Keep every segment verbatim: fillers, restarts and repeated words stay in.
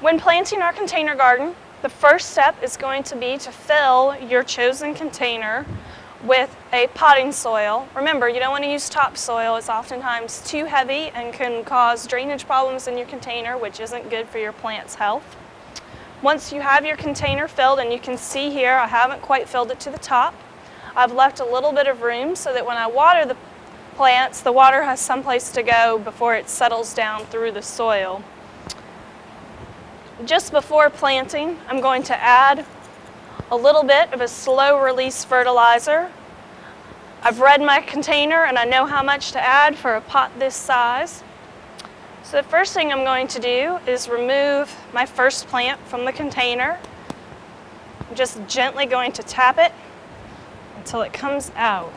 When planting our container garden, the first step is going to be to fill your chosen container with a potting soil. Remember, you don't want to use topsoil. It's oftentimes too heavy and can cause drainage problems in your container, which isn't good for your plant's health. Once you have your container filled, and you can see here, I haven't quite filled it to the top. I've left a little bit of room so that when I water the plants, the water has someplace to go before it settles down through the soil. Just before planting, I'm going to add a little bit of a slow release fertilizer. I've read my container and I know how much to add for a pot this size. So the first thing I'm going to do is remove my first plant from the container. I'm just gently going to tap it until it comes out.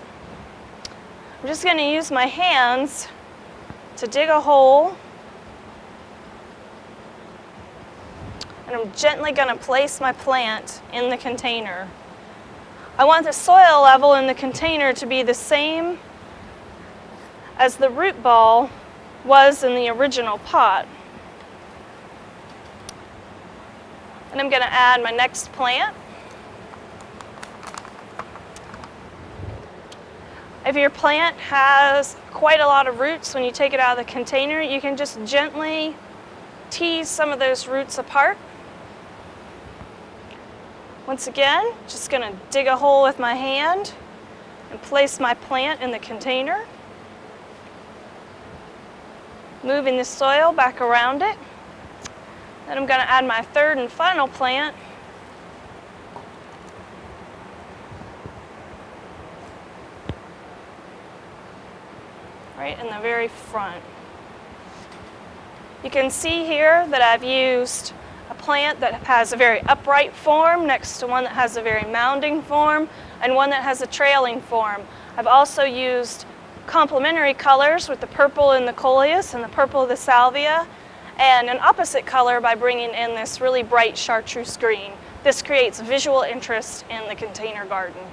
I'm just going to use my hands to dig a hole, and I'm gently going to place my plant in the container. I want the soil level in the container to be the same as the root ball was in the original pot. And I'm going to add my next plant. If your plant has quite a lot of roots when you take it out of the container, you can just gently tease some of those roots apart. Once again, just going to dig a hole with my hand and place my plant in the container, moving the soil back around it. Then I'm going to add my third and final plant. Right in the very front. You can see here that I've used a plant that has a very upright form next to one that has a very mounding form and one that has a trailing form. I've also used complementary colors with the purple in the coleus and the purple of the salvia, and an opposite color by bringing in this really bright chartreuse green. This creates visual interest in the container garden.